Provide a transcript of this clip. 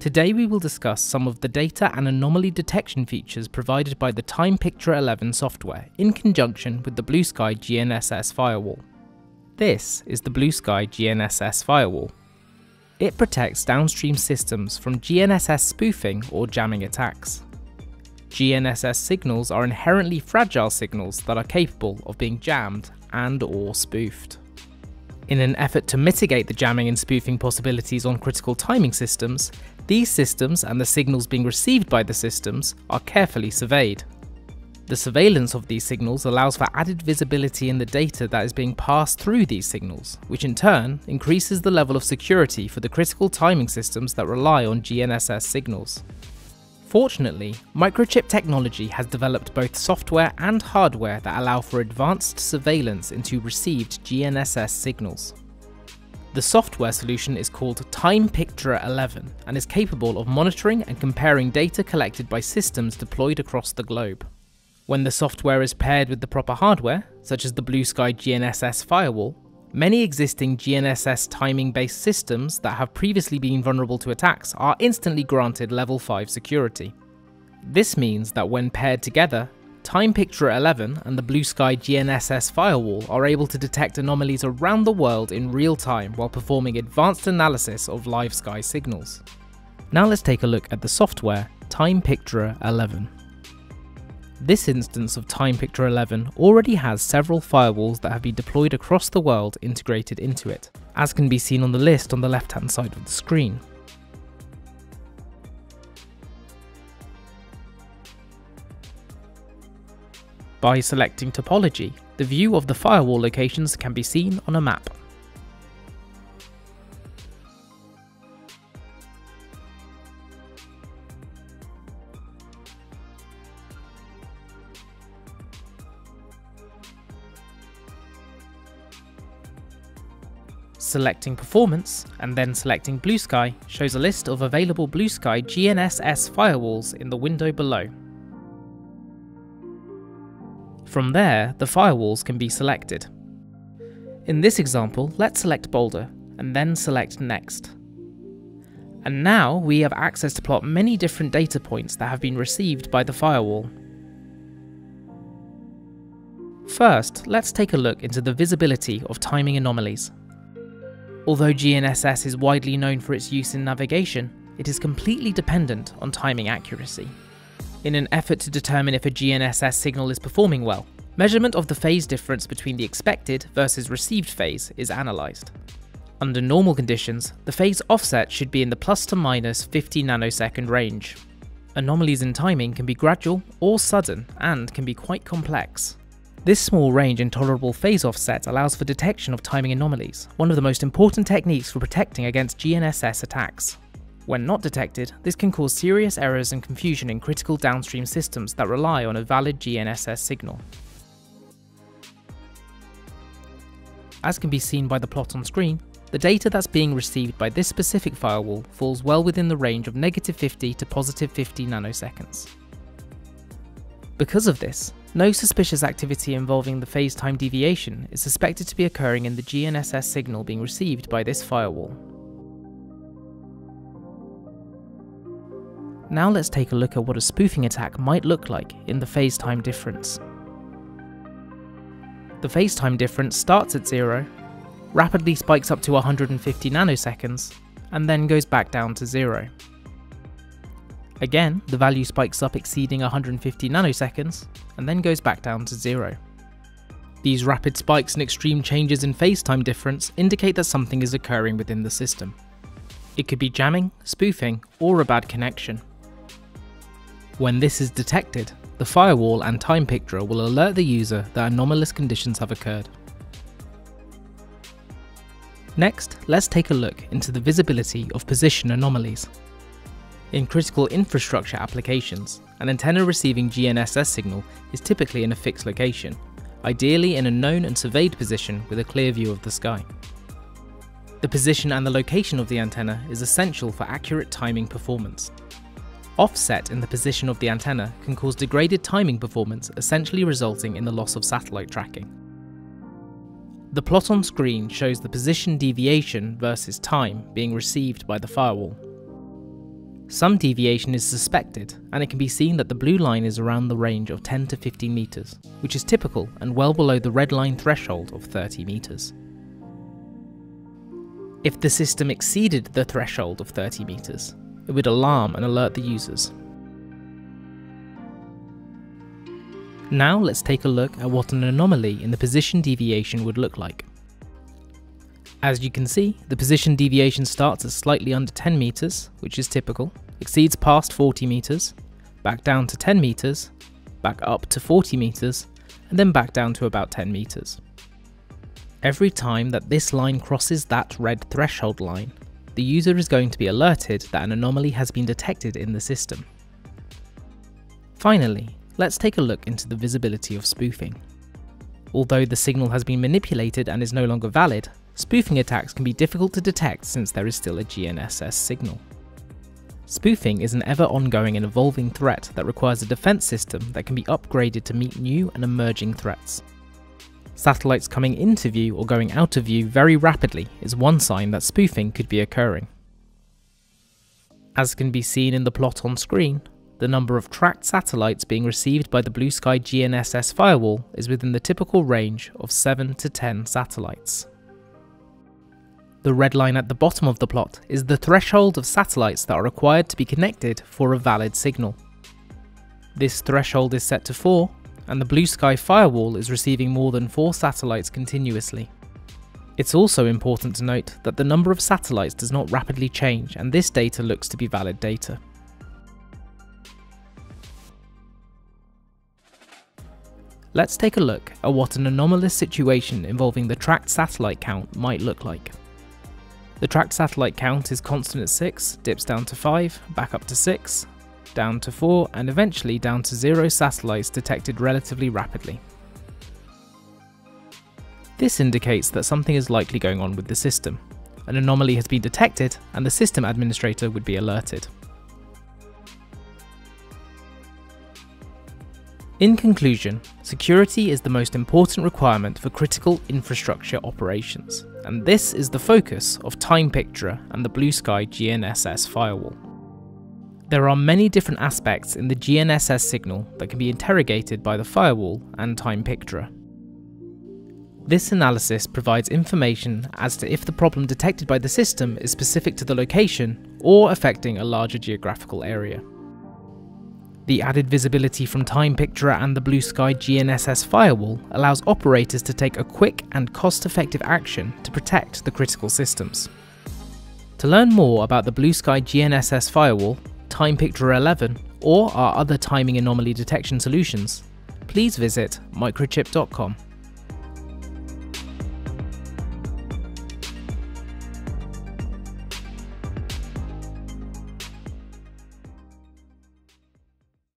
Today we will discuss some of the data and anomaly detection features provided by the TimePictra 11 software in conjunction with the BlueSky GNSS firewall. This is the BlueSky GNSS firewall. It protects downstream systems from GNSS spoofing or jamming attacks. GNSS signals are inherently fragile signals that are capable of being jammed and/or spoofed. In an effort to mitigate the jamming and spoofing possibilities on critical timing systems, these systems and the signals being received by the systems are carefully surveyed. The surveillance of these signals allows for added visibility in the data that is being passed through these signals, which in turn increases the level of security for the critical timing systems that rely on GNSS signals. Fortunately, Microchip Technology has developed both software and hardware that allow for advanced surveillance into received GNSS signals. The software solution is called TimePictra 11 and is capable of monitoring and comparing data collected by systems deployed across the globe. When the software is paired with the proper hardware, such as the BlueSky GNSS firewall, many existing GNSS timing-based systems that have previously been vulnerable to attacks are instantly granted level 5 security. This means that when paired together, TimePictra 11 and the BlueSky GNSS firewall are able to detect anomalies around the world in real time while performing advanced analysis of live sky signals. Now let's take a look at the software TimePictra 11. This instance of TimePictra 11 already has several firewalls that have been deployed across the world integrated into it, as can be seen on the list on the left-hand side of the screen. By selecting topology, the view of the firewall locations can be seen on a map. Selecting Performance and then selecting BlueSky shows a list of available BlueSky GNSS firewalls in the window below. From there, the firewalls can be selected. In this example, let's select Boulder and then select Next. And now we have access to plot many different data points that have been received by the firewall. First, let's take a look into the visibility of timing anomalies. Although GNSS is widely known for its use in navigation, it is completely dependent on timing accuracy. In an effort to determine if a GNSS signal is performing well, measurement of the phase difference between the expected versus received phase is analysed. Under normal conditions, the phase offset should be in the plus to minus 50 nanosecond range. Anomalies in timing can be gradual or sudden and can be quite complex. This small range and tolerable phase offset allows for detection of timing anomalies, one of the most important techniques for protecting against GNSS attacks. When not detected, this can cause serious errors and confusion in critical downstream systems that rely on a valid GNSS signal. As can be seen by the plot on screen, the data that's being received by this specific firewall falls well within the range of -50 to +50 nanoseconds. Because of this, no suspicious activity involving the phase time deviation is suspected to be occurring in the GNSS signal being received by this firewall. Now let's take a look at what a spoofing attack might look like in the phase time difference. The phase time difference starts at 0, rapidly spikes up to 150 nanoseconds, and then goes back down to 0. Again, the value spikes up exceeding 150 nanoseconds, and then goes back down to 0. These rapid spikes and extreme changes in phase time difference indicate that something is occurring within the system. It could be jamming, spoofing, or a bad connection. When this is detected, the firewall and TimePictra will alert the user that anomalous conditions have occurred. Next, let's take a look into the visibility of position anomalies. In critical infrastructure applications, an antenna receiving GNSS signal is typically in a fixed location, ideally in a known and surveyed position with a clear view of the sky. The position and the location of the antenna is essential for accurate timing performance. Offset in the position of the antenna can cause degraded timing performance, essentially resulting in the loss of satellite tracking. The plot on screen shows the position deviation versus time being received by the firewall. Some deviation is suspected, and it can be seen that the blue line is around the range of 10 to 15 meters, which is typical and well below the red line threshold of 30 meters. If the system exceeded the threshold of 30 meters, it would alarm and alert the users. Now let's take a look at what an anomaly in the position deviation would look like. As you can see, the position deviation starts at slightly under 10 meters, which is typical, exceeds past 40 meters, back down to 10 meters, back up to 40 meters, and then back down to about 10 meters. Every time that this line crosses that red threshold line, the user is going to be alerted that an anomaly has been detected in the system. Finally, let's take a look into the visibility of spoofing. Although the signal has been manipulated and is no longer valid, spoofing attacks can be difficult to detect since there is still a GNSS signal. Spoofing is an ever-ongoing and evolving threat that requires a defense system that can be upgraded to meet new and emerging threats. Satellites coming into view or going out of view very rapidly is one sign that spoofing could be occurring. As can be seen in the plot on screen, the number of tracked satellites being received by the BlueSky GNSS firewall is within the typical range of 7 to 10 satellites. The red line at the bottom of the plot is the threshold of satellites that are required to be connected for a valid signal. This threshold is set to 4, and the BlueSky firewall is receiving more than 4 satellites continuously. It's also important to note that the number of satellites does not rapidly change, and this data looks to be valid data. Let's take a look at what an anomalous situation involving the tracked satellite count might look like. The tracked satellite count is constant at 6, dips down to 5, back up to 6, down to 4, and eventually down to 0 satellites detected relatively rapidly. This indicates that something is likely going on with the system. An anomaly has been detected, and the system administrator would be alerted. In conclusion, security is the most important requirement for critical infrastructure operations, and this is the focus of TimePictra and the BlueSky GNSS firewall. There are many different aspects in the GNSS signal that can be interrogated by the firewall and TimePictra. This analysis provides information as to if the problem detected by the system is specific to the location or affecting a larger geographical area. The added visibility from TimePictra and the BlueSky GNSS firewall allows operators to take a quick and cost-effective action to protect the critical systems. To learn more about the BlueSky GNSS firewall, TimePictra 11, or our other timing anomaly detection solutions, please visit microchip.com.